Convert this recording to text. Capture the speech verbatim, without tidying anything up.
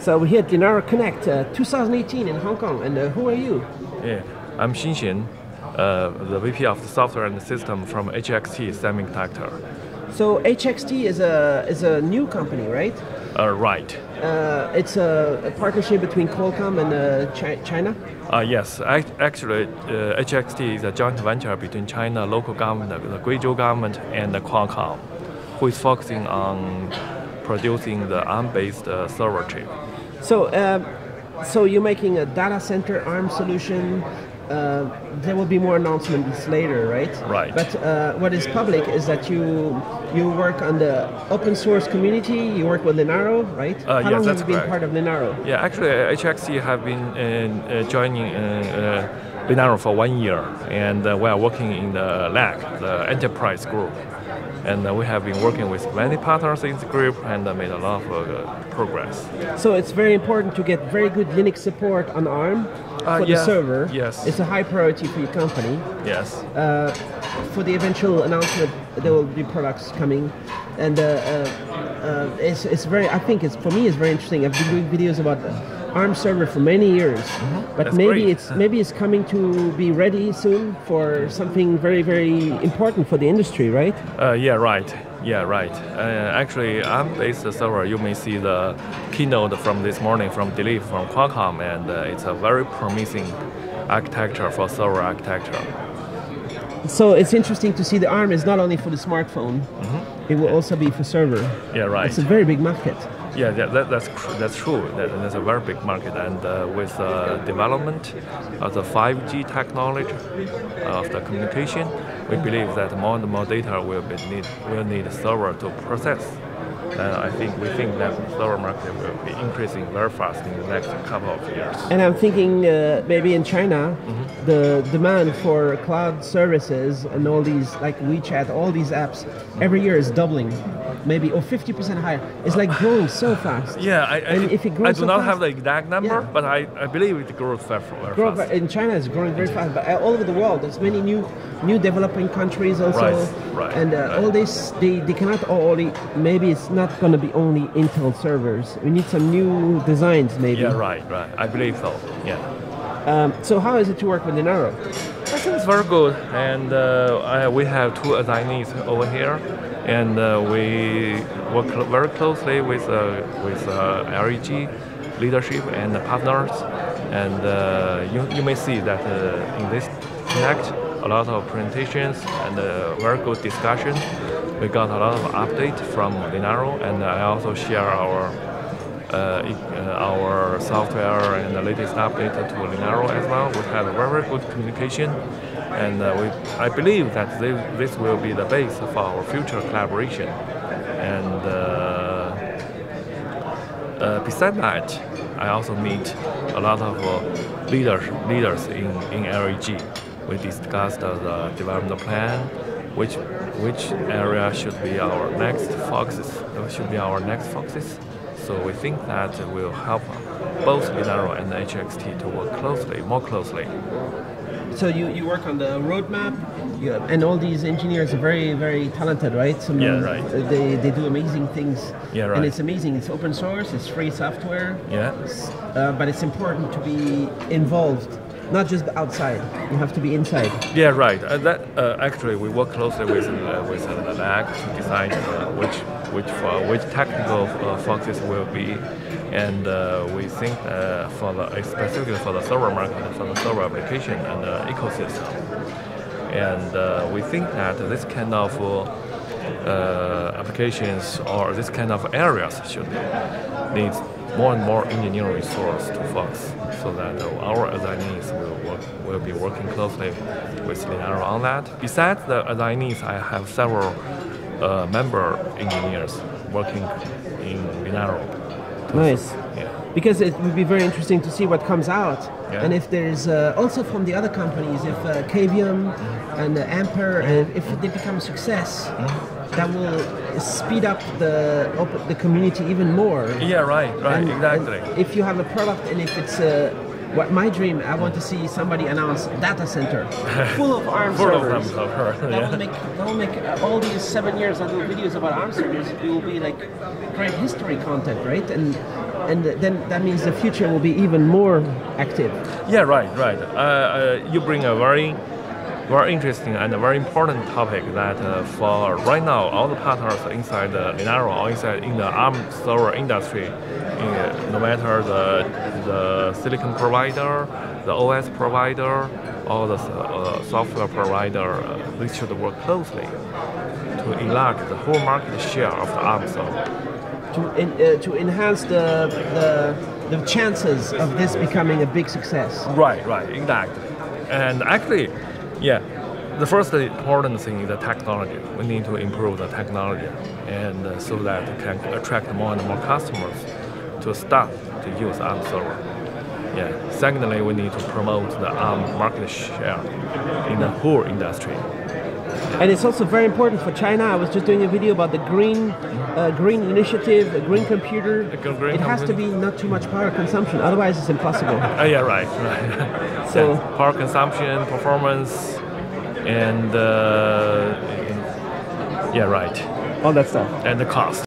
So we're here at Linaro Connect uh, two thousand eighteen in Hong Kong, and uh, who are you? Yeah, I'm Xin Xin, uh, the V P of the Software and the System from H X T Semiconductor. So H X T is a is a new company, right? Uh, right. Uh, it's a, a partnership between Qualcomm and uh, chi China. Uh, yes, I, actually, uh, H X T is a joint venture between China local government, the Guizhou government, and the Qualcomm, who is focusing on producing the ARM-based uh, server chip. So, uh, so you're making a data center ARM solution. Uh, there will be more announcements later, right? Right. But uh, what is public is that you you work on the open source community. You work with Linaro, right? Uh, How yes, long that's have you been part of Linaro? Yeah, actually, H X T have been uh, joining uh, uh, Linaro for one year, and uh, we are working in the L A G, the Enterprise Group, and uh, we have been working with many partners in the group and uh, made a lot of uh, progress. So it's very important to get very good Linux support on ARM. Uh, for yeah, the server, yes. It's a high priority for your company. Yes. Uh, for the eventual announcement, there will be products coming, and uh, uh, uh, it's it's very. I think it's for me it's very interesting. I've been doing videos about the ARM server for many years, mm-hmm. but That's maybe great. it's maybe it's coming to be ready soon for something very very important for the industry, right? Uh, yeah, right. Yeah, right. Uh, actually, ARM-based server, you may see the keynote from this morning from Dilip from Qualcomm, and uh, it's a very promising architecture for server architecture. So it's interesting to see the ARM is not only for the smartphone, mm-hmm. it will also be for server. Yeah, right. It's a very big market. Yeah, that, that, that's, that's true. That, that's a very big market, and uh, with uh, development of the five G technology of the communication, we believe that more and more data will be need will need a server to process. Uh, I think we think that the server market will be increasing very fast in the next couple of years. And I'm thinking uh, maybe in China, mm-hmm. the demand for cloud services and all these like WeChat, all these apps, mm-hmm. every year is doubling, maybe or fifty percent higher. It's like growing so fast. Yeah, I, I, and if it grows I do so not fast, have the exact number, yeah. but I, I believe it grows very, very Grow, fast. In China, it's growing very fast, but all over the world, there's many new new developing countries also, right, right, and uh, right. all this they they cannot only maybe it's not. Not going to be only Intel servers. We need some new designs, maybe. Yeah, right, right. I believe so. Yeah. Um, so, how is it to work with Linaro? I think it's very good, and uh, I, we have two assignees over here, and uh, we work very closely with uh, with uh, L E G leadership and partners. And uh, you you may see that uh, in this Connect, a lot of presentations and uh, very good discussion. We got a lot of updates from Linaro, and I also share our uh, our software and the latest update to Linaro as well. We had very good communication, and uh, we I believe that this, this will be the base for our future collaboration. And uh, uh, besides that, I also meet a lot of uh, leaders leaders in in L E G. We discussed uh, the development plan, which. Which area should be our next focuses? Should be our next focuses. So we think that will help both Linaro and H X T to work closely, more closely. So you, you work on the roadmap, you have, and all these engineers are very very talented, right? Some yeah, right. They they do amazing things. Yeah, right. And it's amazing. It's open source. It's free software. Yeah. Uh, but it's important to be involved. Not just outside. You have to be inside. Yeah, right. Uh, that uh, actually, we work closely with uh, with uh, the L A G to decide uh, which which uh, which technical uh, focuses will be, and uh, we think uh, for the specifically for the server market, for the server application and the ecosystem, and uh, we think that this kind of uh, applications or this kind of areas should need more and more engineering resource to focus, so that our assignees will work, will be working closely with Linaro on that. Besides the assignees, I have several uh, member engineers working in Linaro. Nice. Yeah. Because it would be very interesting to see what comes out, yeah. and if there's uh, also from the other companies, if uh, Cavium mm-hmm. and uh, Ampere, mm-hmm. and if they become success. Mm-hmm. That will speed up the open, the community even more. Yeah, right, right, and, exactly. And if you have a product, and if it's a, what my dream, I want to see somebody announce data center full of ARM full servers. Full of ARM servers. That yeah. will make that will make uh, all these seven years I do videos about ARM servers. It will be like great history content, right? And and then that means the future will be even more active. Yeah, right, right. Uh, uh, you bring a very, very interesting and a very important topic that uh, for right now, all the partners inside the Linaro or inside in the ARM server industry, in, uh, no matter the, the silicon provider, the O S provider, or the uh, software provider, uh, they should work closely to enlarge the whole market share of the ARM server. To, in, uh, to enhance the, the, the chances of this becoming a big success. Right, right, exactly. And actually, yeah, the first important thing is the technology. We need to improve the technology and uh, so that it can attract more and more customers to start to use ARM server. Yeah. Secondly, we need to promote the ARM market share in the whole industry. And it's also very important for China. I was just doing a video about the green, uh, green initiative, the green computer. The green it has computer. to be not too much power consumption, otherwise it's impossible. Oh, yeah, right, right. So yeah, power consumption, performance, and uh, yeah, right. All that stuff. And the cost.